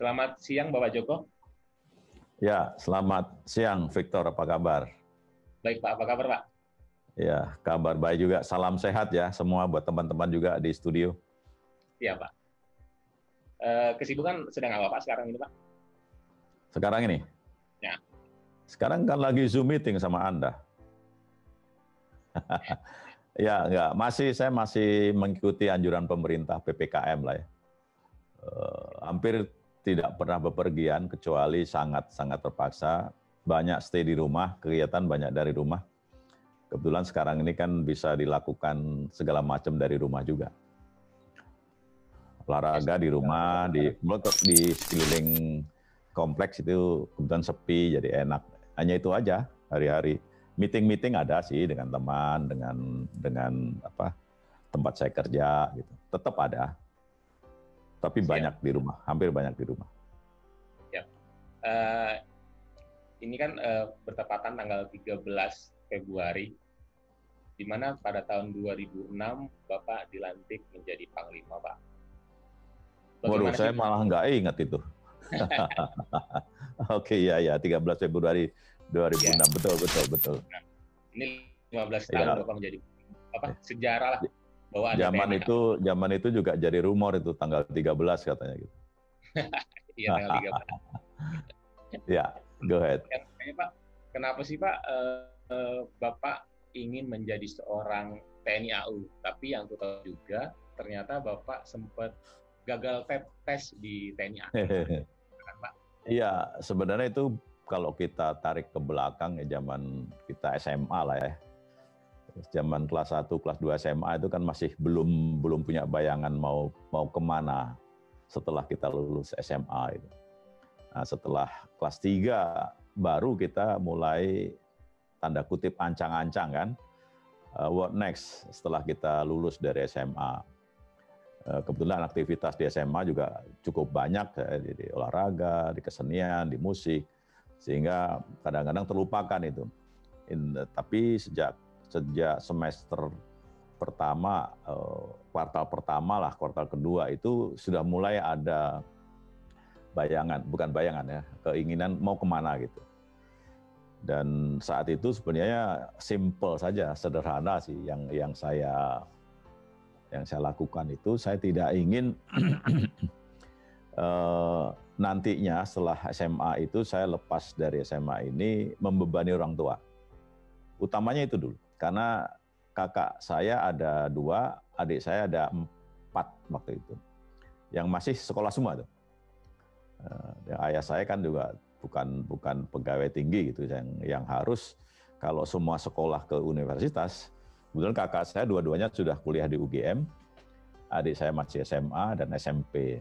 Selamat siang Bapak Joko. Ya, selamat siang Victor, apa kabar? Baik Pak, apa kabar Pak? Ya, kabar baik juga. Salam sehat ya semua buat teman-teman juga di studio. Iya Pak. Kesibukan sedang apa Pak sekarang ini Pak? Sekarang ini? Ya. Sekarang kan lagi Zoom meeting sama Anda. Ya, enggak. Saya masih mengikuti anjuran pemerintah PPKM lah ya. Hampir tidak pernah bepergian kecuali sangat-sangat terpaksa. Banyak stay di rumah, kegiatan banyak dari rumah. Kebetulan sekarang ini kan bisa dilakukan segala macam dari rumah juga. Olahraga di rumah, di sekeliling kompleks itu kebetulan sepi, jadi enak. Hanya itu aja hari-hari. Meeting-meeting ada sih dengan teman, dengan apa tempat saya kerja gitu. Tetap ada. Tapi banyak di rumah, hampir banyak di rumah. Ya. Ini kan bertepatan tanggal 13 Februari, di mana pada tahun 2006 Bapak dilantik menjadi Panglima, Pak. Waduh, saya malah nggak ingat itu. Oke, ya, 13 Februari 2006, ya. Betul. Nah, ini 15 tahun ya. Bapak menjadi apa? Sejarah lah. Bahwa zaman itu juga jadi rumor itu tanggal 13 katanya gitu. Iya tanggal 13. Ya, go ahead. Tanya, Pak, kenapa sih Pak Bapak ingin menjadi seorang TNI AU? Tapi yang aku tahu juga ternyata Bapak sempat gagal tes di TNI AU. Iya, sebenarnya itu kalau kita tarik ke belakang ya zaman kita SMA lah ya. Zaman kelas 1, kelas 2 SMA itu kan masih belum punya bayangan mau kemana setelah kita lulus SMA itu. Nah, setelah kelas 3 baru kita mulai tanda kutip ancang-ancang kan, what next setelah kita lulus dari SMA. Kebetulan aktivitas di SMA juga cukup banyak, di olahraga, di kesenian, di musik, sehingga kadang-kadang terlupakan itu. Tapi sejak semester pertama, kuartal pertama lah, kuartal kedua itu sudah mulai ada keinginan mau kemana gitu. Dan saat itu sebenarnya simple saja, sederhana sih yang saya lakukan itu. Saya tidak ingin nantinya setelah SMA itu saya lepas dari SMA ini membebani orang tua. Utamanya itu dulu. Karena kakak saya ada 2, adik saya ada 4 waktu itu, yang masih sekolah semua tuh. Ayah saya kan juga bukan pegawai tinggi gitu, yang harus kalau semua sekolah ke universitas. Kemudian kakak saya dua-duanya sudah kuliah di UGM, adik saya masih SMA dan SMP.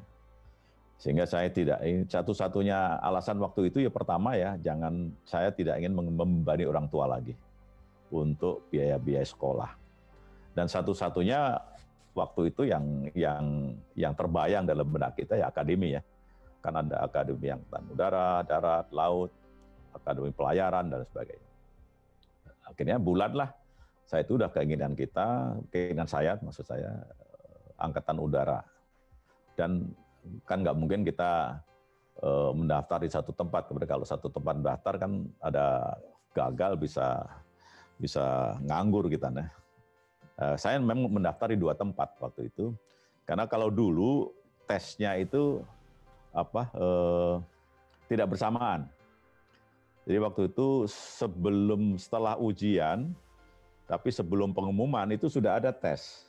Sehingga saya tidak satu-satunya alasan waktu itu ya pertama ya saya tidak ingin membebani orang tua lagi untuk biaya-biaya sekolah. Dan satu-satunya waktu itu yang terbayang dalam benak kita ya akademi ya. Kan ada Akademi Angkatan Udara, Darat, Laut, Akademi Pelayaran dan sebagainya. Akhirnya bulatlah saya itu udah keinginan saya, Angkatan Udara. Dan kan nggak mungkin kita mendaftar di satu tempat. Kalau satu tempat mendaftar kan ada gagal bisa nganggur kita. Nah, saya memang mendaftar di 2 tempat waktu itu, karena kalau dulu tesnya itu tidak bersamaan. Jadi waktu itu setelah ujian, tapi sebelum pengumuman itu sudah ada tes.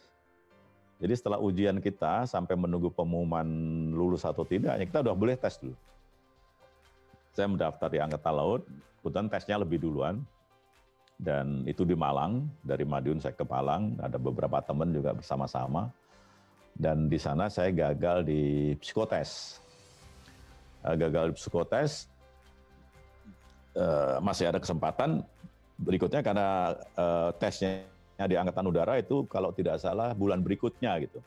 Jadi setelah ujian kita sampai menunggu pengumuman lulus atau tidaknya kita udah boleh tes dulu. Saya mendaftar di Angkatan Laut, kemudian tesnya lebih duluan. Dan itu di Malang, dari Madiun saya ke Palang, ada beberapa teman juga bersama-sama. Dan di sana saya gagal di psikotes. Masih ada kesempatan. Berikutnya karena tesnya di Angkatan Udara itu kalau tidak salah bulan berikutnya gitu.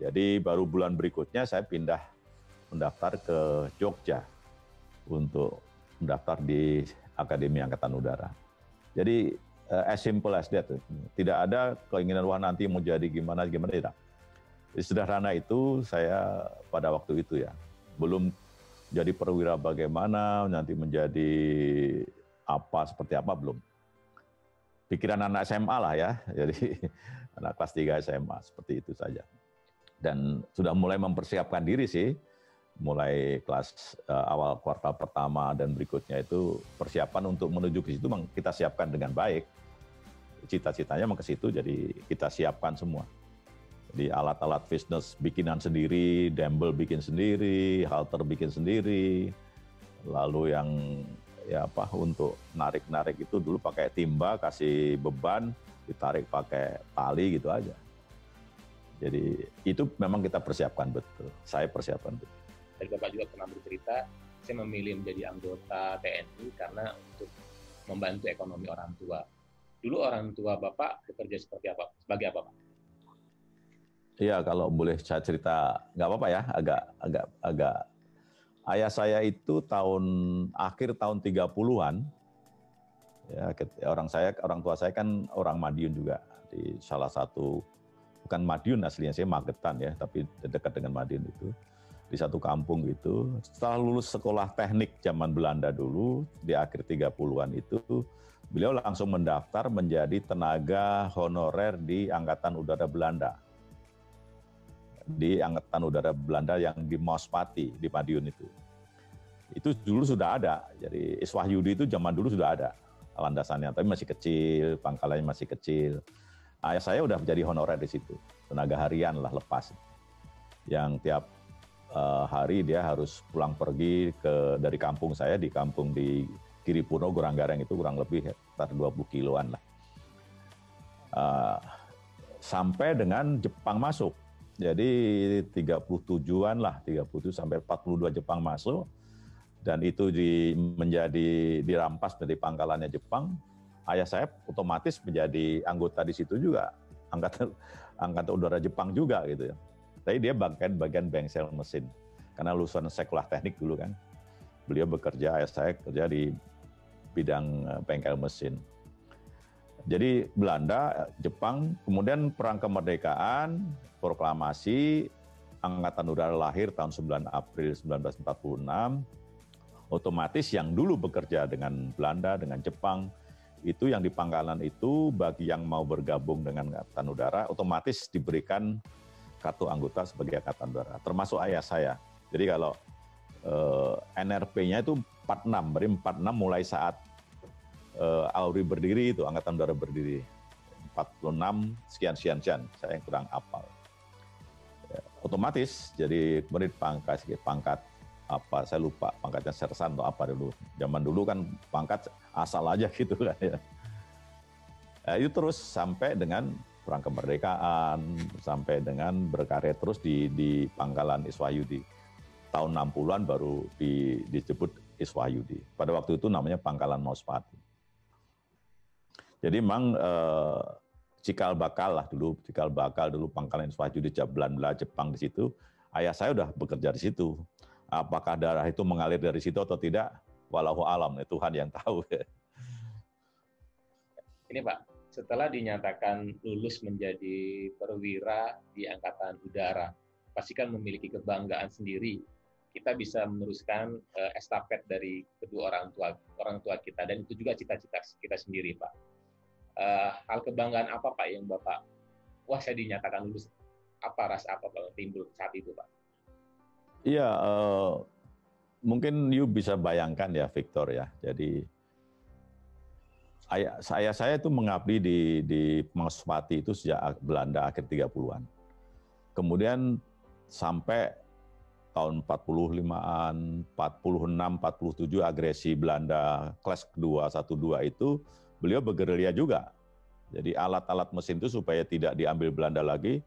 Jadi baru bulan berikutnya saya pindah mendaftar ke Jogja untuk mendaftar di Akademi Angkatan Udara. Jadi as simple as that. Tidak ada keinginan wah nanti mau jadi gimana tidak. Sederhana itu saya pada waktu itu ya. Belum jadi perwira bagaimana, nanti menjadi apa, seperti apa, belum. Pikiran anak SMA lah ya, jadi anak kelas 3 SMA, seperti itu saja. Dan sudah mulai mempersiapkan diri sih, mulai kelas awal kuartal pertama dan berikutnya itu persiapan untuk menuju ke situ kita siapkan dengan baik. Cita-citanya ke situ, jadi kita siapkan semua. Jadi alat-alat fitness bikinan sendiri, dumbbell bikin sendiri, halter bikin sendiri, lalu yang ya apa untuk narik-narik itu dulu pakai timba, kasih beban, ditarik pakai tali gitu aja. Jadi itu memang kita persiapkan betul, saya persiapkan betul. Dan Bapak juga pernah bercerita, saya memilih menjadi anggota TNI karena untuk membantu ekonomi orang tua. Dulu orang tua Bapak bekerja seperti apa? Sebagai apa, Pak? Iya, kalau boleh saya cerita, nggak apa-apa ya, agak. Ayah saya itu akhir tahun 30-an, ya, orang tua saya kan orang Madiun juga, di salah satu, bukan Madiun aslinya, saya Magetan ya, tapi dekat dengan Madiun itu, di satu kampung gitu. Setelah lulus sekolah teknik zaman Belanda dulu, di akhir 30-an itu, beliau langsung mendaftar menjadi tenaga honorer di Angkatan Udara Belanda. Di Angkatan Udara Belanda yang di Maospati, di Madiun itu. Itu dulu sudah ada, jadi Iswahyudi itu zaman dulu sudah ada landasannya, tapi masih kecil, pangkalannya masih kecil. Ayah saya udah menjadi honorer di situ, tenaga harian lah lepas. Yang tiap hari dia harus pulang pergi dari kampung saya, di kampung di Kiri Puno Gorang Garang itu kurang lebih sekitar 20 kiloan lah. Sampai dengan Jepang masuk. Jadi 37-an lah, 37 sampai 42 Jepang masuk, dan itu dirampas dari pangkalannya Jepang. Ayah saya otomatis menjadi anggota di situ juga, angkatan udara Jepang juga gitu ya. Tapi dia bagian bangsel mesin, karena lulusan sekolah teknik dulu kan. Beliau bekerja, ayah saya kerja di bidang bengkel mesin. Jadi Belanda, Jepang, kemudian Perang Kemerdekaan, proklamasi, Angkatan Udara lahir tahun 9 April 1946, otomatis yang dulu bekerja dengan Belanda, dengan Jepang, itu yang di pangkalan itu bagi yang mau bergabung dengan Angkatan Udara, otomatis diberikan kartu anggota sebagai Angkatan Udara, termasuk ayah saya. Jadi kalau NRP-nya itu 46, dari 46 mulai saat Auri berdiri itu, Angkatan Udara berdiri. 46, sekian. Saya yang kurang apal. Ya, otomatis, jadi kemudian pangkat apa, saya lupa, pangkatnya sersan atau apa dulu. Zaman dulu kan pangkat asal aja gitu kan ya. Nah, itu terus sampai dengan Perang Kemerdekaan, sampai dengan berkarya terus di pangkalan Iswahyudi. Tahun 60-an baru disebut Iswahyudi. Pada waktu itu namanya Pangkalan Maospati. Jadi memang cikal bakal dulu Pangkalan Iswahyudi Belanda, Jepang di situ. Ayah saya udah bekerja di situ. Apakah darah itu mengalir dari situ atau tidak? Walau alam, Tuhan yang tahu. Ini Pak, setelah dinyatakan lulus menjadi perwira di Angkatan Udara, pastikan memiliki kebanggaan sendiri. Kita bisa meneruskan estafet dari kedua orang tua kita, dan itu juga cita-cita kita sendiri, Pak. Hal kebanggaan apa, Pak, yang Bapak, wah saya dinyatakan lulus, apa rasa apa Bapak timbul saat itu, Pak? Iya, mungkin you bisa bayangkan ya, Victor ya. Jadi saya itu mengabdi di Maospati itu sejak Belanda akhir 30-an. Kemudian sampai tahun 45-an, 46, 47 agresi Belanda kelas kedua, 1-2 itu beliau bergerilya juga. Jadi alat-alat mesin itu supaya tidak diambil Belanda lagi,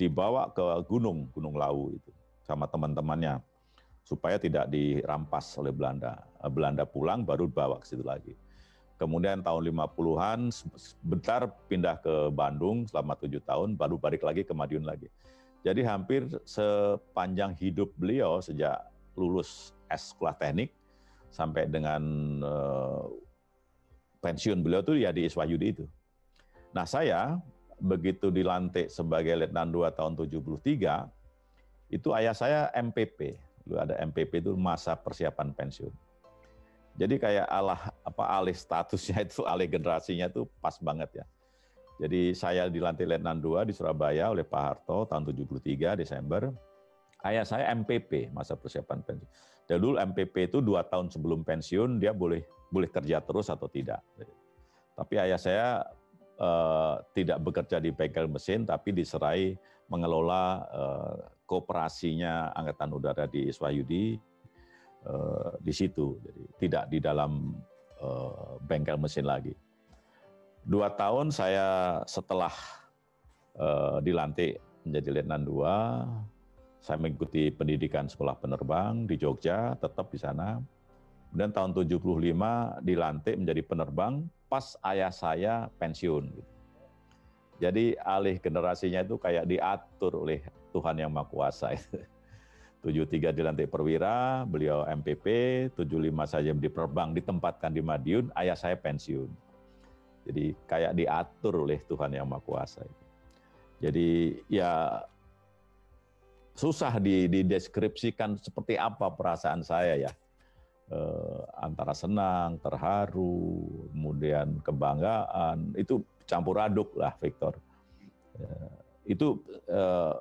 dibawa ke Gunung Lawu itu sama teman-temannya supaya tidak dirampas oleh Belanda. Belanda pulang baru bawa ke situ lagi. Kemudian tahun 50-an sebentar pindah ke Bandung selama 7 tahun, baru balik lagi ke Madiun lagi. Jadi hampir sepanjang hidup beliau sejak lulus sekolah teknik sampai dengan pensiun beliau itu ya di Iswahyudi itu. Nah saya begitu dilantik sebagai Letnan 2 tahun 73, itu ayah saya MPP, Dulu ada MPP itu masa persiapan pensiun. Jadi kayak alih statusnya itu, alih generasinya itu pas banget ya. Jadi saya dilantik Letnan II di Surabaya oleh Pak Harto tahun 73 Desember. Ayah saya MPP, masa persiapan pensiun. Dan dulu MPP itu 2 tahun sebelum pensiun dia boleh kerja terus atau tidak. Tapi ayah saya tidak bekerja di bengkel mesin, tapi diserai mengelola kooperasinya Angkatan Udara di Iswahyudi di situ. Jadi tidak di dalam bengkel mesin lagi. 2 tahun saya setelah dilantik menjadi Letnan II, saya mengikuti pendidikan sekolah penerbang di Jogja, tetap di sana. Kemudian tahun 75 dilantik menjadi penerbang, pas ayah saya pensiun. Jadi alih generasinya itu kayak diatur oleh Tuhan Yang Maha Kuasa. 73 dilantik perwira, beliau MPP, 75 saya menjadi penerbang, ditempatkan di Madiun, ayah saya pensiun. Jadi kayak diatur oleh Tuhan Yang Maha Kuasa. Jadi ya susah dideskripsikan seperti apa perasaan saya ya. Antara senang, terharu, kemudian kebanggaan, itu campur aduk lah Victor. Itu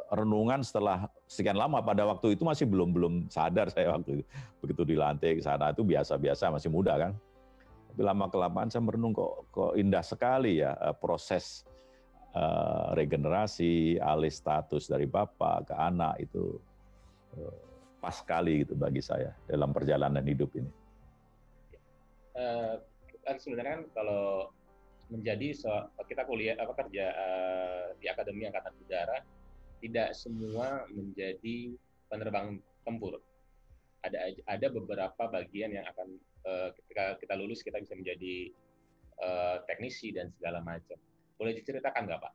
renungan setelah sekian lama, pada waktu itu masih belum sadar saya waktu itu. Begitu dilantik ke sana itu biasa-biasa, masih muda kan. Tapi lama-kelamaan saya merenung kok indah sekali ya proses regenerasi, alih status dari bapak ke anak itu pas sekali gitu bagi saya dalam perjalanan hidup ini. Sebenarnya kan kalau menjadi kita kuliah apa kerja di Akademi Angkatan Udara, tidak semua menjadi penerbang tempur. Ada beberapa bagian yang akan ketika kita lulus kita bisa menjadi teknisi dan segala macam. Boleh diceritakan nggak Pak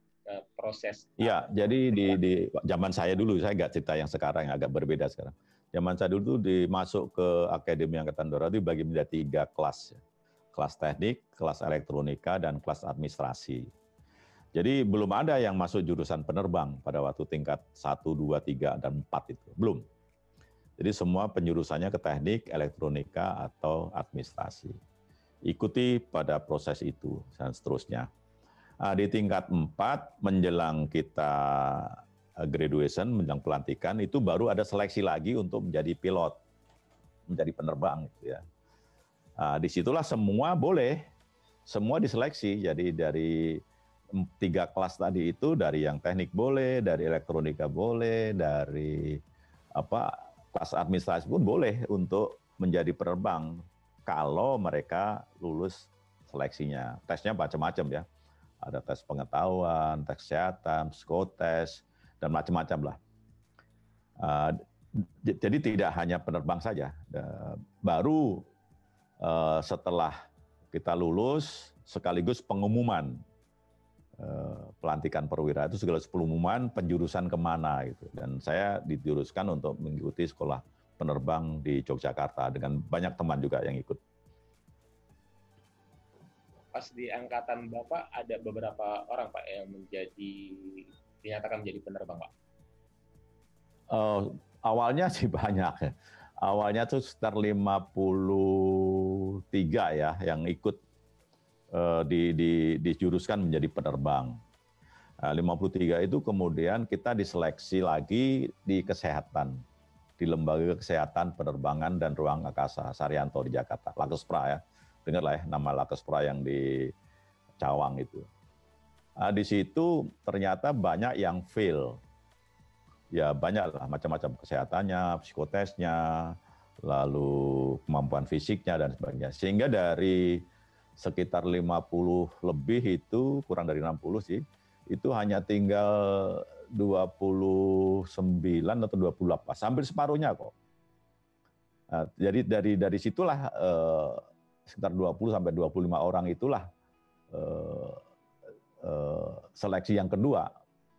proses? Iya, jadi di zaman saya dulu, saya nggak cerita yang sekarang, yang agak berbeda sekarang. Zaman saya dulu tuh dimasuk ke Akademi Angkatan Darat itu dibagi menjadi 3 kelas. Kelas teknik, kelas elektronika, dan kelas administrasi. Jadi belum ada yang masuk jurusan penerbang pada waktu tingkat 1, 2, 3, dan 4 itu. Belum. Jadi semua penjurusannya ke teknik, elektronika, atau administrasi. Ikuti pada proses itu, dan seterusnya. Di tingkat 4 menjelang kita graduation, menjelang pelantikan, itu baru ada seleksi lagi untuk menjadi pilot, menjadi penerbang gitu ya. Disitulah semua boleh, semua diseleksi. Jadi dari 3 kelas tadi itu, dari yang teknik boleh, dari elektronika boleh, dari kelas administrasi pun boleh untuk menjadi penerbang kalau mereka lulus seleksinya. Tesnya macam-macam ya. Ada tes pengetahuan, tes kesehatan, psikotes, dan macam-macam lah. Jadi tidak hanya penerbang saja. Baru setelah kita lulus, sekaligus pengumuman pelantikan perwira itu segala pengumuman penjurusan kemana gitu. Dan saya dijuruskan untuk mengikuti sekolah penerbang di Yogyakarta dengan banyak teman juga yang ikut. Pas di angkatan Bapak ada beberapa orang Pak yang dinyatakan menjadi penerbang Pak? Awalnya sih banyak. Awalnya tuh sekitar 53 ya yang ikut dijuruskan menjadi penerbang. 53 itu kemudian kita diseleksi lagi di kesehatan, di Lembaga Kesehatan Penerbangan dan Ruang Angkasa Saryanto di Jakarta, Lakespra ya. Dengarlah ya, nama Lakespra yang di Cawang itu. Di situ ternyata banyak yang fail. Ya banyak lah, macam-macam kesehatannya, psikotesnya, lalu kemampuan fisiknya dan sebagainya. Sehingga dari sekitar 50 lebih itu, kurang dari 60 sih, itu hanya tinggal 29 atau 28, hampir separuhnya kok. Jadi dari situlah sekitar 20 sampai 25 orang itulah seleksi yang kedua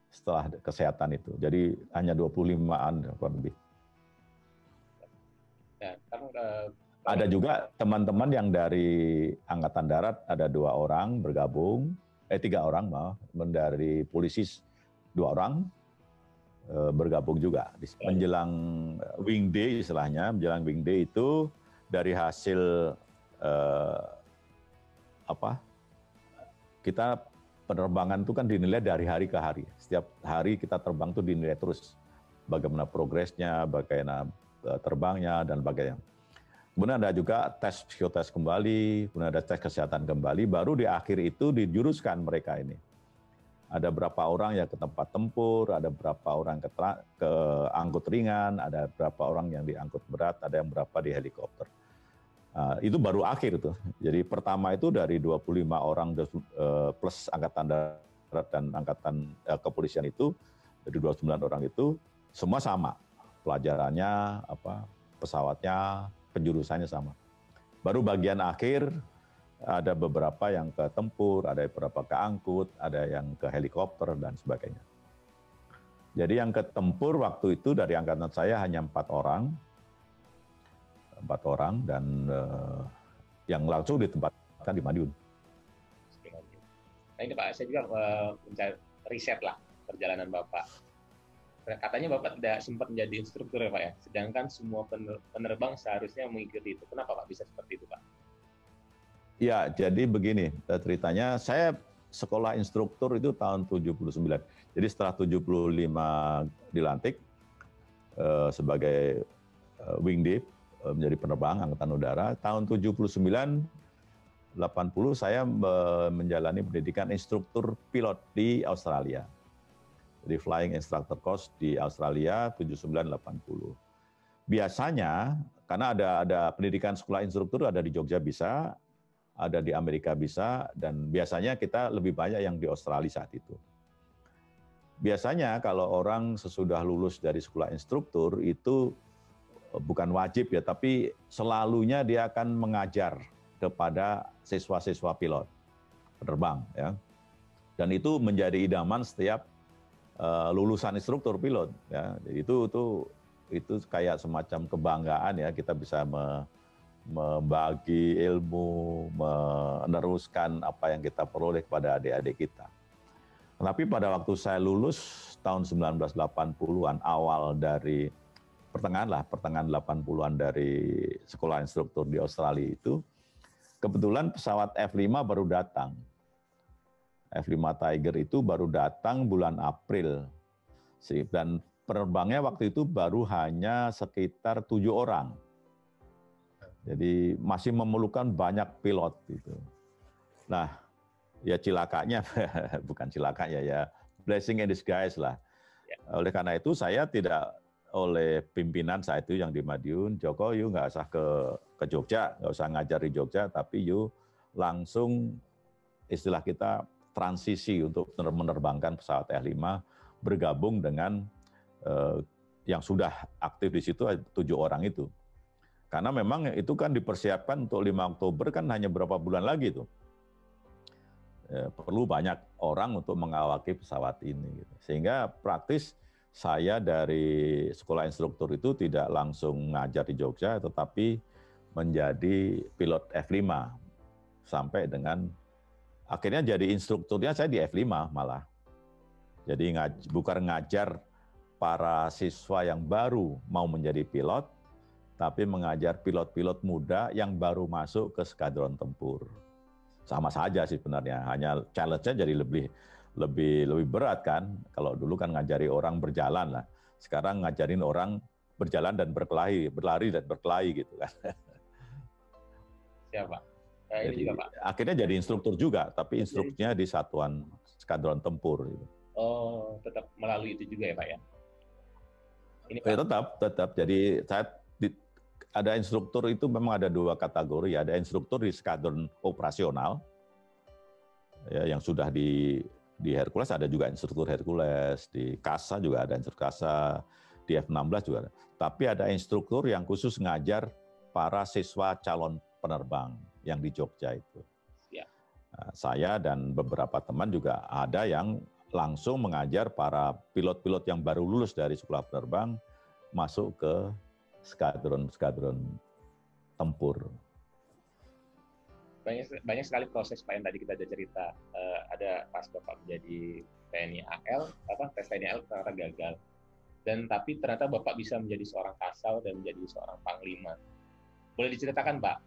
setelah kesehatan itu. Jadi hanya 25-an kurang lebih. Ya, ada juga teman-teman yang dari Angkatan Darat, ada 2 orang bergabung, 3 orang malah, dari polisi 2 orang, bergabung juga. Menjelang Wing Day istilahnya, menjelang Wing Day itu dari hasil kita penerbangan itu kan dinilai dari hari ke hari. Setiap hari kita terbang itu dinilai terus bagaimana progresnya, bagaimana terbangnya, dan bagaimana. Kemudian ada juga tes psikotes kembali, kemudian ada tes kesehatan kembali, baru di akhir itu dijuruskan mereka ini. Ada berapa orang yang ke tempat tempur, ada berapa orang ke angkut ringan, ada berapa orang yang diangkut berat, ada yang berapa di helikopter. Itu baru akhir tuh. Jadi pertama itu dari 25 orang plus Angkatan Darat dan Angkatan Kepolisian itu, dari 29 orang itu, semua sama. Pelajarannya, pesawatnya, penjurusannya sama. Baru bagian akhir ada beberapa yang ke tempur, ada beberapa ke angkut, ada yang ke helikopter dan sebagainya. Jadi yang ke tempur waktu itu dari angkatan saya hanya 4 orang dan yang langsung ditempatkan di Madiun. Nah ini Pak, saya juga riset lah perjalanan Bapak. Katanya Bapak tidak sempat menjadi instruktur ya Pak ya, sedangkan semua penerbang seharusnya mengikuti itu. Kenapa Pak bisa seperti itu Pak? Ya, jadi begini ceritanya, saya sekolah instruktur itu tahun 79. Jadi setelah 75 dilantik sebagai Wing Day menjadi penerbang Angkatan Udara, tahun 79-80 saya menjalani pendidikan instruktur pilot di Australia. Jadi flying instructor course di Australia 79-80. Biasanya karena ada pendidikan sekolah instruktur ada di Jogja bisa, ada di Amerika bisa, dan biasanya kita lebih banyak yang di Australia saat itu. Biasanya kalau orang sesudah lulus dari sekolah instruktur itu bukan wajib ya, tapi selalunya dia akan mengajar kepada siswa-siswa pilot penerbang ya. Dan itu menjadi idaman setiap lulusan instruktur pilot ya. Jadi itu kayak semacam kebanggaan ya, kita bisa membagi ilmu, meneruskan apa yang kita peroleh kepada adik-adik kita. Tapi pada waktu saya lulus tahun 1980-an awal dari pertengahan 80-an dari sekolah instruktur di Australia itu, kebetulan pesawat F-5 baru datang. F-5 Tiger itu baru datang bulan April. Dan penerbangnya waktu itu baru hanya sekitar 7 orang. Jadi masih memerlukan banyak pilot gitu. Nah, ya cilakanya, bukan cilakanya ya, blessing in disguise lah. Oleh karena itu saya tidak, oleh pimpinan saya itu yang di Madiun, Joko, you nggak usah ke Jogja, nggak usah ngajar di Jogja, tapi you langsung istilah kita transisi untuk menerbangkan pesawat F-5 bergabung dengan yang sudah aktif di situ 7 orang itu. Karena memang itu kan dipersiapkan untuk 5 Oktober kan hanya berapa bulan lagi tuh. Perlu banyak orang untuk mengawaki pesawat ini. Gitu. Sehingga praktis saya dari sekolah instruktur itu tidak langsung ngajar di Jogja, tetapi menjadi pilot F-5. Sampai dengan akhirnya jadi instrukturnya saya di F-5 malah. Jadi bukan ngajar para siswa yang baru mau menjadi pilot, tapi mengajar pilot-pilot muda yang baru masuk ke skadron tempur. Sama saja sih sebenarnya, hanya challenge-nya jadi lebih berat kan. Kalau dulu kan ngajari orang berjalan lah, sekarang ngajarin orang berjalan dan berlari dan berkelahi gitu kan. Siapa? Nah, ini jadi, juga, Pak. Akhirnya jadi instruktur juga, tapi instrukturnya di satuan skadron tempur. Gitu. Oh, tetap melalui itu juga ya Pak ya? Ini, Pak. Ya tetap. Jadi saya ada instruktur itu memang ada 2 kategori, ada instruktur di skadron operasional, ya, yang sudah di Hercules ada juga instruktur Hercules, di KASA juga ada instruktur KASA, di F-16 juga ada. Tapi ada instruktur yang khusus ngajar para siswa calon penerbang yang di Jogja itu. Ya. Nah, saya dan beberapa teman juga ada yang langsung mengajar para pilot-pilot yang baru lulus dari sekolah penerbang masuk ke skadron tempur. Banyak sekali proses Pak yang tadi kita ada cerita. Ada pas Bapak menjadi TNI AL, tes TNI AL ternyata gagal. Dan tapi ternyata Bapak bisa menjadi seorang kasal dan menjadi seorang panglima. Boleh diceritakan, Pak,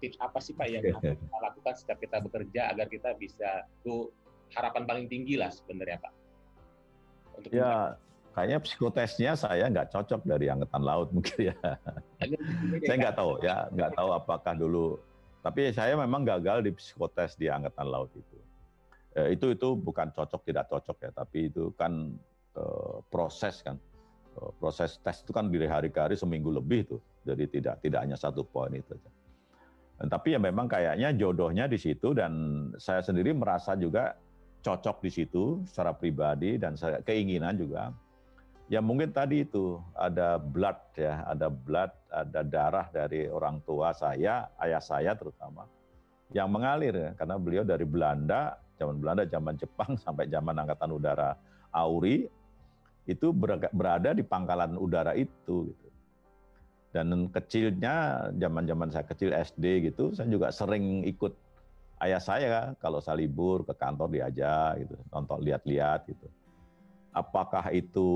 tips apa sih, Pak, yang harus kita lakukan setiap kita bekerja agar kita bisa go harapan paling tinggi lah sebenarnya, Pak? Untuk ya, kayaknya psikotesnya saya nggak cocok dari Angkatan Laut mungkin ya. Saya nggak tahu ya, nggak tahu apakah dulu. Tapi saya memang gagal di psikotes di Angkatan Laut itu. Itu bukan cocok tidak cocok ya, tapi itu kan proses kan. Proses tes itu kan berhari-hari seminggu lebih tuh. Jadi tidak hanya satu poin itu aja. Tapi ya memang kayaknya jodohnya di situ, dan saya sendiri merasa juga cocok di situ secara pribadi, dan saya keinginan juga. Ya mungkin tadi itu ada blood ya, ada darah dari orang tua saya, ayah saya terutama, yang mengalir ya. Karena beliau dari Belanda, zaman Jepang sampai zaman Angkatan Udara Auri, itu berada di pangkalan udara itu. Gitu. Dan kecilnya, zaman saya kecil SD gitu, saya juga sering ikut ayah saya kalau saya libur ke kantor diajak gitu, nonton lihat-lihat gitu. Apakah itu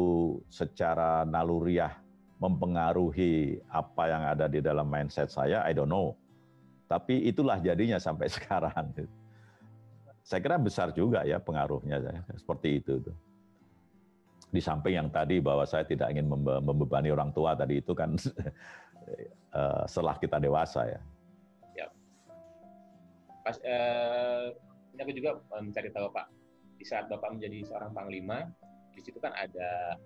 secara naluriah mempengaruhi apa yang ada di dalam mindset saya, I don't know. Tapi itulah jadinya sampai sekarang. Saya kira besar juga ya pengaruhnya, seperti itu. Di samping yang tadi bahwa saya tidak ingin membebani orang tua tadi itu kan setelah kita dewasa ya. Ya. Pas, aku juga mencari tahu, Pak, di saat Bapak menjadi seorang panglima, di situ kan ada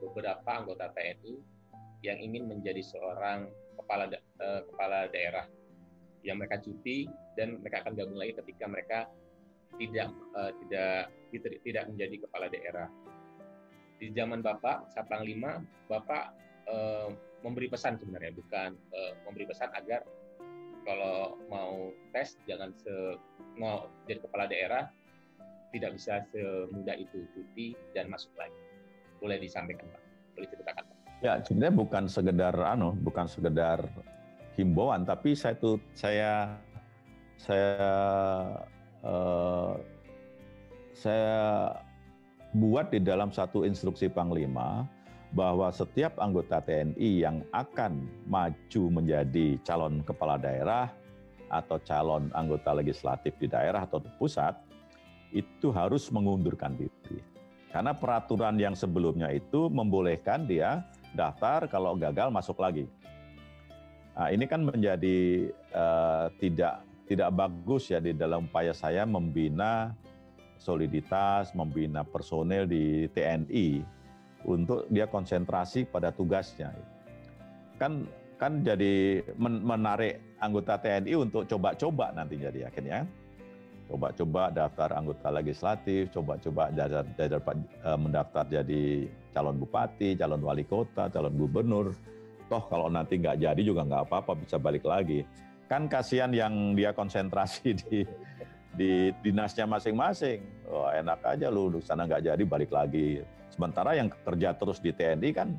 beberapa anggota TNI yang ingin menjadi seorang kepala daerah, yang mereka cuti dan mereka akan gabung lagi ketika mereka tidak menjadi kepala daerah. Di zaman Bapak saat panglima, Bapak memberi pesan sebenarnya, bukan memberi pesan agar kalau mau tes jangan mau jadi kepala daerah tidak bisa semudah itu, cuti dan masuk lagi. Boleh disampaikan, Pak? Boleh ceritakan, Pak? Ya, sebenarnya bukan sekedar himbauan, tapi saya buat di dalam satu instruksi Panglima bahwa setiap anggota TNI yang akan maju menjadi calon kepala daerah atau calon anggota legislatif di daerah atau di pusat, itu harus mengundurkan diri. Karena peraturan yang sebelumnya itu membolehkan dia daftar, kalau gagal masuk lagi. Nah, ini kan menjadi tidak bagus ya di dalam upaya saya membina soliditas, membina personel di TNI untuk dia konsentrasi pada tugasnya. Kan jadi menarik anggota TNI untuk coba-coba nanti jadi akhirnya. Coba-coba daftar anggota legislatif, coba-coba mendaftar jadi calon bupati, calon wali kota, calon gubernur. Toh kalau nanti nggak jadi juga nggak apa-apa, bisa balik lagi. Kan kasihan yang dia konsentrasi di dinasnya masing-masing. Oh, enak aja lu, di sana nggak jadi balik lagi. Sementara yang kerja terus di TNI kan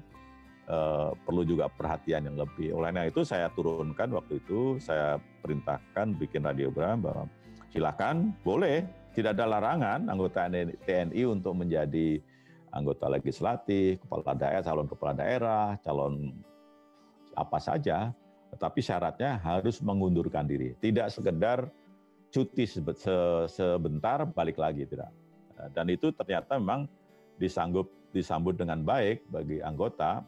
perlu juga perhatian yang lebih. Olehnya itu saya turunkan waktu itu, saya perintahkan bikin radiogram bahwa silakan, boleh, tidak ada larangan anggota TNI untuk menjadi anggota legislatif, kepala daerah, calon kepala daerah, calon apa saja, tetapi syaratnya harus mengundurkan diri. Tidak sekedar cuti sebentar balik lagi, tidak. Dan itu ternyata memang disambut dengan baik bagi anggota,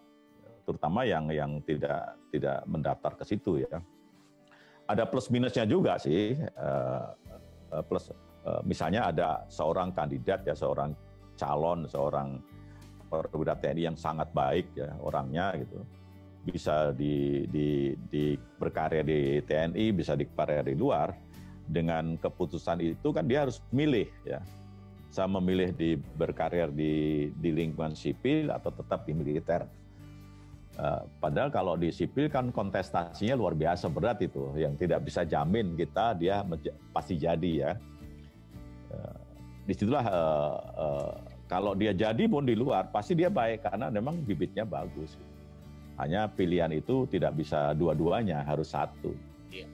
terutama yang tidak mendaftar ke situ ya. Ada plus minusnya juga sih. Plus misalnya ada seorang kandidat ya, seorang calon, seorang perwira TNI yang sangat baik ya orangnya gitu, bisa di berkarya di TNI, bisa berkarya di luar. Dengan keputusan itu kan dia harus milih ya, saya memilih di berkarya di lingkungan sipil atau tetap di militer. Padahal kalau di sipil kan kontestasinya luar biasa berat itu, yang tidak bisa jamin kita dia pasti jadi ya. Disitulah kalau dia jadi pun di luar pasti dia baik karena memang bibitnya bagus. Hanya pilihan itu tidak bisa dua-duanya, harus satu. Iya.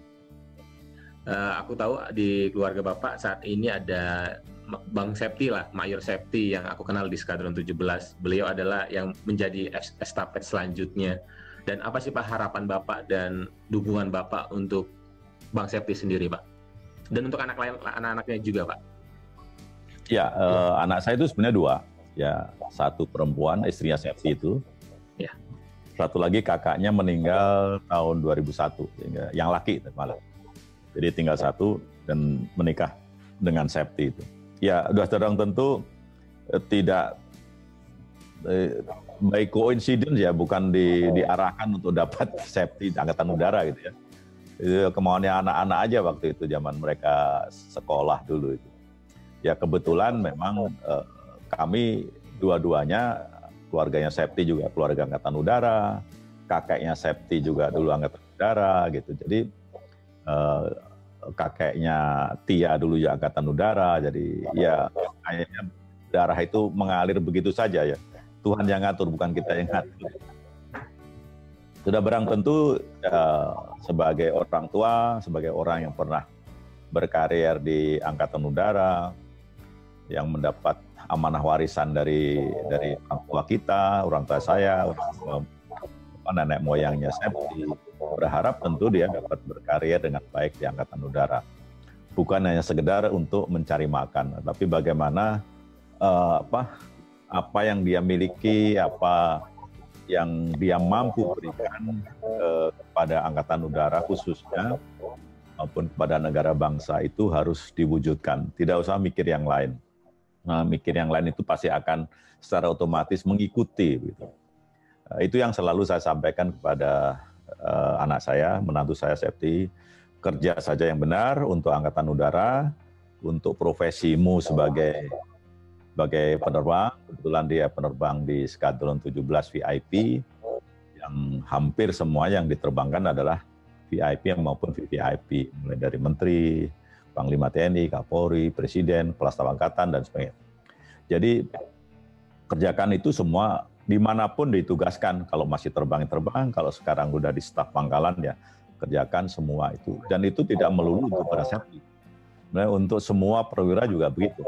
aku tahu di keluarga Bapak saat ini ada Bang Septi lah, Mayor Septi yang aku kenal di Skadron 17. Beliau adalah yang menjadi estafet selanjutnya. Dan apa sih Pak harapan Bapak dan dukungan Bapak untuk Bang Septi sendiri, Pak? Dan untuk anak lain, anak-anaknya juga, Pak? Ya, anak saya itu sebenarnya dua. Ya, satu perempuan, istrinya Septi itu. Ya. Satu lagi kakaknya meninggal tahun 2001, yang laki malah. Jadi tinggal satu dan menikah dengan Septi itu. Ya, sudah terang tentu tidak by coincidence ya, bukan diarahkan untuk dapat Septi Angkatan Udara gitu ya. Itu kemauannya anak-anak aja waktu itu, zaman mereka sekolah dulu itu. Ya kebetulan memang kami dua-duanya, keluarganya Septi juga keluarga Angkatan Udara, kakeknya Septi juga dulu Angkatan Udara gitu. Jadi kakeknya Tia dulu ya Angkatan Udara, jadi ya kayaknya darah itu mengalir begitu saja ya. Tuhan yang ngatur, bukan kita yang ngatur. Sudah barang tentu sebagai orang tua, sebagai orang yang pernah berkarier di Angkatan Udara, yang mendapat amanah warisan dari orang tua kita, orang tua saya, orang tua nenek moyangnya Septi, berharap tentu dia dapat berkarya dengan baik di Angkatan Udara. Bukan hanya sekedar untuk mencari makan, tapi bagaimana apa yang dia miliki, apa yang dia mampu berikan kepada Angkatan Udara khususnya, maupun kepada negara bangsa, itu harus diwujudkan. Tidak usah mikir yang lain. Nah, mikir yang lain itu pasti akan secara otomatis mengikuti gitu. Itu yang selalu saya sampaikan kepada anak saya, menantu saya Septi, kerja saja yang benar untuk Angkatan Udara, untuk profesimu sebagai penerbang. Kebetulan dia penerbang di Skadron 17 VIP, yang hampir semua yang diterbangkan adalah VIP maupun VVIP, mulai dari Menteri, Panglima TNI, Kapolri, Presiden, Kepala Staf Angkatan, dan sebagainya. Jadi kerjakan itu semua dimanapun ditugaskan. Kalau masih terbang, kalau sekarang udah di staf pangkalan ya kerjakan semua itu. Dan itu tidak melulu untuk para Septi. Nah, untuk semua perwira juga begitu.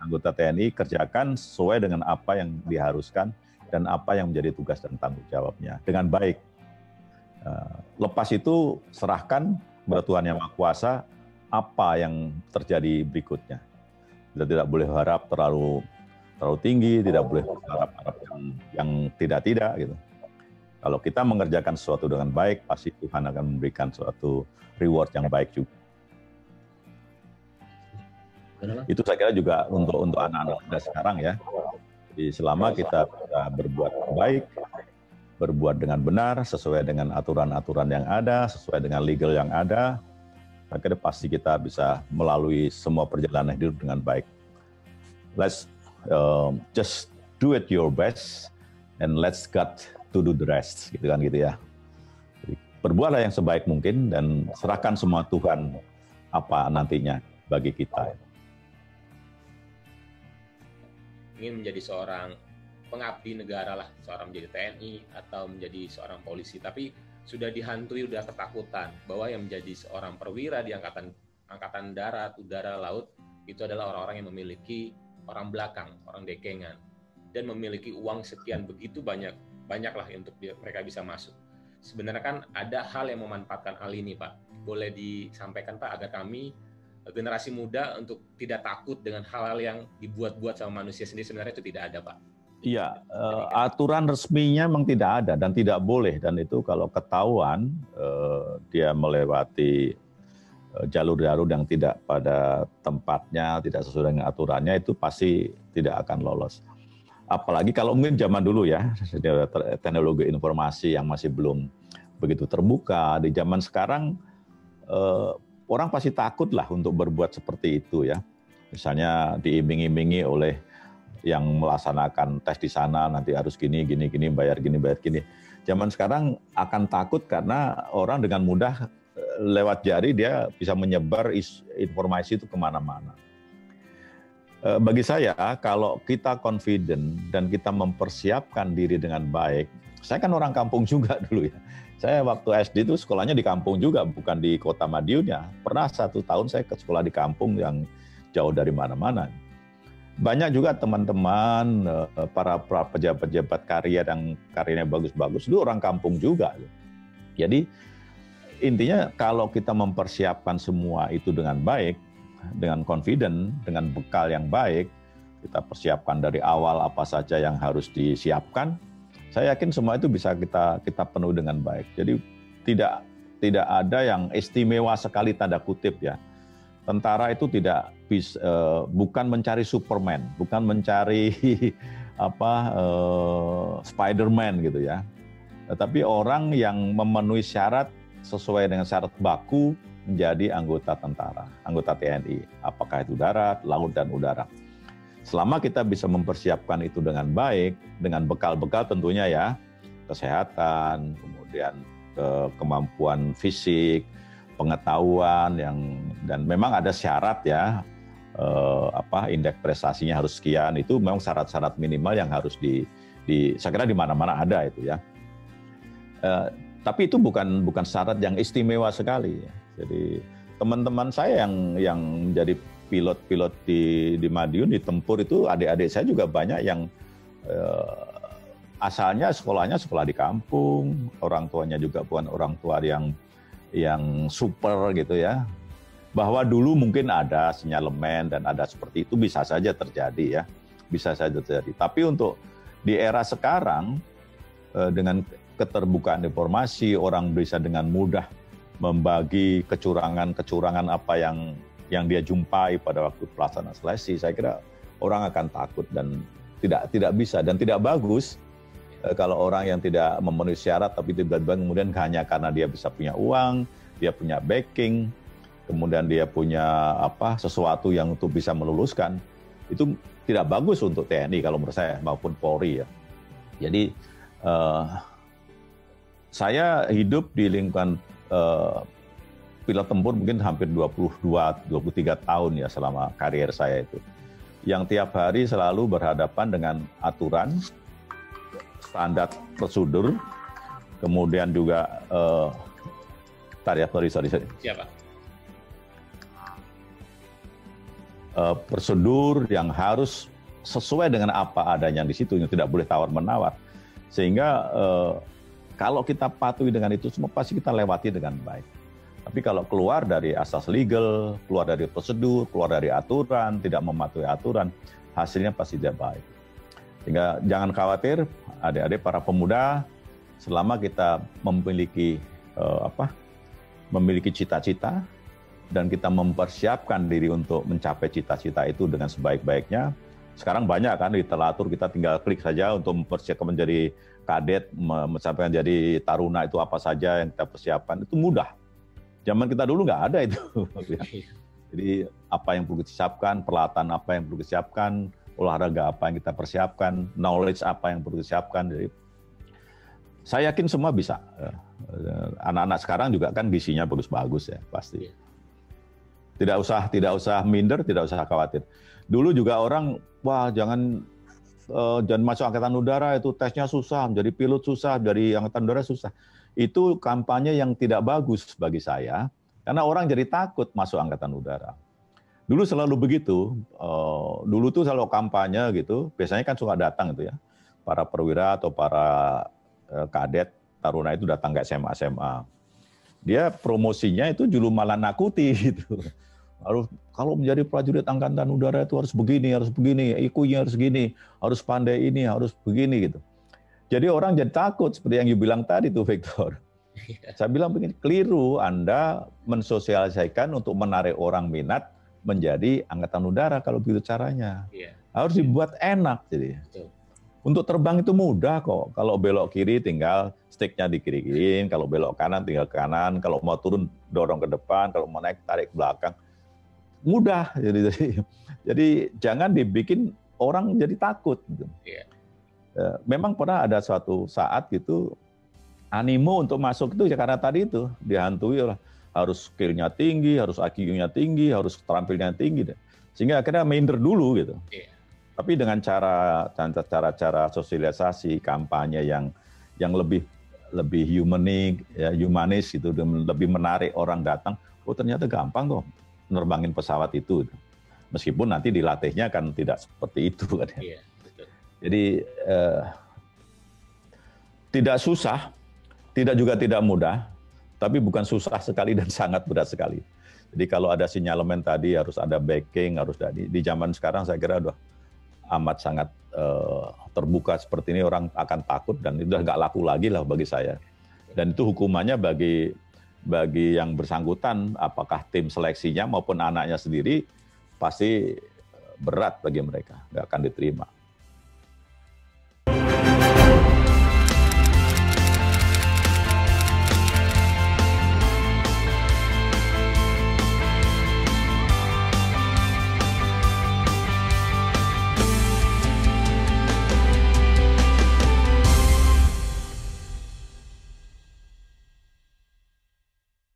Anggota TNI kerjakan sesuai dengan apa yang diharuskan dan apa yang menjadi tugas dan tanggung jawabnya dengan baik. Lepas itu serahkan kepada Tuhan Yang Maha Kuasa apa yang terjadi berikutnya. Kita tidak boleh harap terlalu tinggi, tidak boleh harap-harap yang tidak-tidak gitu. Kalau kita mengerjakan sesuatu dengan baik, pasti Tuhan akan memberikan suatu reward yang baik juga. Itu saya kira juga untuk anak-anak muda sekarang ya. Jadi selama kita berbuat baik, berbuat dengan benar, sesuai dengan aturan-aturan yang ada, sesuai dengan legal yang ada, saya kira pasti kita bisa melalui semua perjalanan hidup dengan baik. Let's just do it your best and let's God to do the rest, gitu kan gitu ya. Jadi, berbuatlah yang sebaik mungkin dan serahkan semua Tuhan apa nantinya bagi kita. Ingin menjadi seorang pengabdi negara lah, seorang menjadi TNI atau menjadi seorang polisi, tapi sudah dihantui, sudah ketakutan bahwa yang menjadi seorang perwira di angkatan darat, udara, laut itu adalah orang-orang yang memiliki orang belakang, orang dekengan, dan memiliki uang sekian begitu banyaklah untuk mereka bisa masuk. Sebenarnya kan ada hal yang memanfaatkan hal ini, Pak. Boleh disampaikan, Pak, agar kami generasi muda untuk tidak takut dengan hal-hal yang dibuat-buat sama manusia sendiri. Sebenarnya itu tidak ada, Pak. Iya, aturan resminya memang tidak ada dan tidak boleh. Dan itu kalau ketahuan dia melewati jalur-jalur yang tidak pada tempatnya, tidak sesuai dengan aturannya, itu pasti tidak akan lolos. Apalagi kalau mungkin zaman dulu ya, teknologi informasi yang masih belum begitu terbuka. Di zaman sekarang orang pasti takut lah untuk berbuat seperti itu ya. Misalnya diiming-imingi oleh yang melaksanakan tes di sana, nanti harus gini, bayar gini, Zaman sekarang akan takut karena orang dengan mudah lewat jari dia bisa menyebar informasi itu kemana-mana. Bagi saya, kalau kita confident dan kita mempersiapkan diri dengan baik, Saya kan orang kampung juga dulu ya. Saya waktu SD itu sekolahnya di kampung juga, bukan di kota Madiun ya. Pernah 1 tahun saya ke sekolah di kampung yang jauh dari mana-mana. Banyak juga teman-teman, para pejabat-pejabat karya yang karyanya bagus-bagus, itu orang kampung juga. Jadi intinya kalau kita mempersiapkan semua itu dengan baik, dengan confident, dengan bekal yang baik, kita persiapkan dari awal apa saja yang harus disiapkan, saya yakin semua itu bisa kita penuhi dengan baik. Jadi tidak ada yang istimewa sekali tanda kutip ya. Tentara itu tidak bisa, bukan mencari Superman, bukan mencari Spiderman gitu ya. Tetapi orang yang memenuhi syarat sesuai dengan syarat baku menjadi anggota tentara, anggota TNI, apakah itu darat, laut, dan udara. Selama kita bisa mempersiapkan itu dengan baik, dengan bekal-bekal tentunya ya, kesehatan, kemudian kemampuan fisik, pengetahuan yang, dan memang ada syarat ya, indeks prestasinya harus sekian, itu memang syarat-syarat minimal yang harus saya kira di mana-mana ada itu ya. Tapi itu bukan syarat yang istimewa sekali. Jadi teman-teman saya yang menjadi pilot-pilot di Madiun, di tempur itu adik-adik saya juga banyak yang asalnya sekolahnya sekolah di kampung, orang tuanya juga bukan orang tua yang super gitu ya. Bahwa dulu mungkin ada sinyalemen dan ada seperti itu, bisa saja terjadi ya. Bisa saja terjadi. Tapi untuk di era sekarang dengan keterbukaan informasi, orang bisa dengan mudah membagi kecurangan-kecurangan apa yang dia jumpai pada waktu pelaksanaan seleksi. Saya kira orang akan takut dan tidak bisa dan tidak bagus. Kalau orang yang tidak memenuhi syarat tapi tiba-tiba kemudian hanya karena dia bisa punya uang, dia punya backing, kemudian dia punya sesuatu yang untuk bisa meluluskan, itu tidak bagus untuk TNI kalau menurut saya maupun Polri ya. Jadi saya hidup di lingkungan pilot tempur mungkin hampir 22-23 tahun ya selama karier saya itu. Yang tiap hari selalu berhadapan dengan aturan, standar prosedur, kemudian juga prosedur yang harus sesuai dengan apa adanya di situ, yang tidak boleh tawar-menawar. Sehingga kalau kita patuhi dengan itu semua pasti kita lewati dengan baik. Tapi kalau keluar dari asas legal, keluar dari prosedur, keluar dari aturan, tidak mematuhi aturan, hasilnya pasti tidak baik. Sehingga jangan khawatir, adik-adik para pemuda, selama kita memiliki cita-cita dan kita mempersiapkan diri untuk mencapai cita-cita itu dengan sebaik-baiknya. Sekarang banyak kan literatur, kita tinggal klik saja untuk mempersiapkan menjadi kadet, mencapai jadi taruna itu apa saja yang kita persiapkan, itu mudah. Zaman kita dulu nggak ada itu. Jadi apa yang perlu disiapkan, peralatan apa yang perlu disiapkan, olahraga apa yang kita persiapkan, knowledge apa yang perlu disiapkan. Jadi saya yakin semua bisa. Anak-anak sekarang juga kan gisinya bagus-bagus ya pasti. Tidak usah minder, tidak usah khawatir. Dulu juga orang, wah jangan masuk angkatan udara, itu tesnya susah, menjadi pilot susah, jadi angkatan udara susah. Itu kampanye yang tidak bagus bagi saya, karena orang jadi takut masuk angkatan udara. Dulu selalu begitu, dulu tuh selalu kampanye gitu, biasanya kan suka datang gitu ya, para perwira atau para kadet taruna itu datang ke SMA-SMA. Dia promosinya itu julu malah nakuti gitu. Lalu kalau menjadi prajurit angkatan udara itu harus begini, IQ-nya harus gini, harus pandai ini, harus begini gitu. Jadi orang jadi takut seperti yang you bilang tadi tuh Victor. Saya bilang begini, keliru Anda mensosialisasikan untuk menarik orang minat menjadi angkatan udara kalau begitu caranya. Yeah. Harus dibuat enak jadi. Betul. Untuk terbang itu mudah kok. Kalau belok kiri tinggal sticknya di kiri-kiriin, kalau belok kanan tinggal ke kanan, kalau mau turun dorong ke depan, kalau mau naik tarik ke belakang. Mudah. Jadi jangan dibikin orang jadi takut. Yeah. Memang pernah ada suatu saat gitu animo untuk masuk itu ya karena tadi itu dihantui oleh harus skill-nya tinggi, harus IQ-nya tinggi, harus terampilnya tinggi. Sehingga akhirnya minder dulu gitu. Iya. Tapi dengan cara sosialisasi, kampanye yang yang lebih humanik, ya, humanis itu lebih menarik orang datang. Oh ternyata gampang kok nerbangin pesawat itu, meskipun nanti dilatihnya kan tidak seperti itu kan. Iya, betul. Jadi tidak susah, tidak juga tidak mudah, tapi bukan susah sekali dan sangat berat sekali. Jadi kalau ada sinyalemen tadi harus ada backing, harus tadi di zaman sekarang saya kira udah amat sangat terbuka seperti ini, orang akan takut dan itu udah nggak laku lagi lah bagi saya. Dan itu hukumannya bagi yang bersangkutan, apakah tim seleksinya maupun anaknya sendiri, pasti berat bagi mereka, nggak akan diterima.